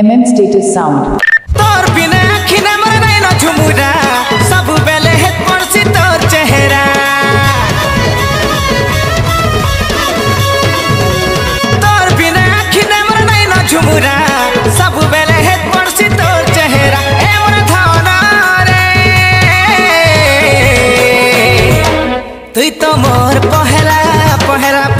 MM status sound. Tu y tu amor, pojela, pojela.